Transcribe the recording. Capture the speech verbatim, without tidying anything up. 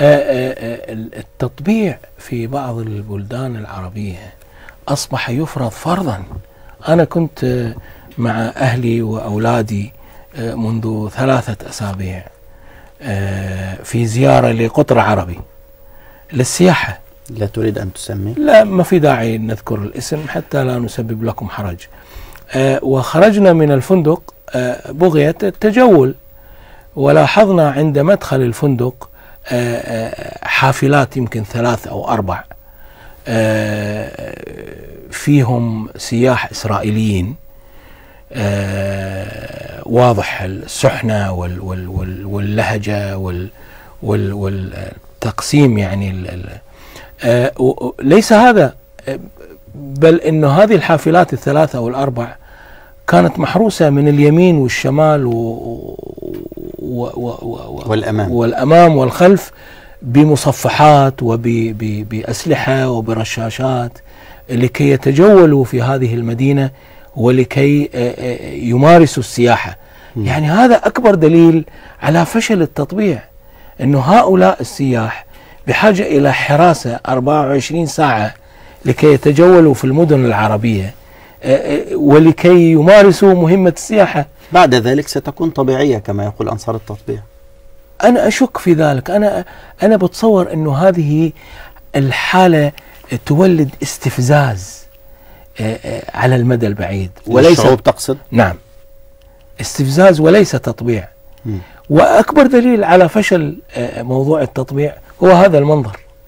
التطبيع في بعض البلدان العربية أصبح يفرض فرضا. أنا كنت مع أهلي وأولادي منذ ثلاثة أسابيع في زيارة لقطر عربي للسياحة. لا تريد أن تسمي؟ لا، ما في داعي نذكر الاسم حتى لا نسبب لكم حرج. وخرجنا من الفندق بغية التجول، ولاحظنا عند مدخل الفندق حافلات يمكن ثلاث أو أربع فيهم سياح إسرائيليين، واضح السحنة واللهجة والتقسيم، يعني ليس هذا، بل إنه هذه الحافلات الثلاثة أو الأربع كانت محروسة من اليمين والشمال و و و والأمام. والأمام والخلف بمصفحات وبأسلحة وبرشاشات لكي يتجولوا في هذه المدينة ولكي يمارسوا السياحة. م. يعني هذا أكبر دليل على فشل التطبيع، أنه هؤلاء السياح بحاجة إلى حراسة أربعة وعشرين ساعة لكي يتجولوا في المدن العربية ولكي يمارسوا مهمة السياحة. بعد ذلك ستكون طبيعية كما يقول أنصار التطبيع. أنا أشك في ذلك. أنا أنا بتصور أنه هذه الحالة تولد استفزاز على المدى البعيد وليس الشعوب. تقصد؟ نعم، استفزاز وليس تطبيع. م. وأكبر دليل على فشل موضوع التطبيع هو هذا المنظر.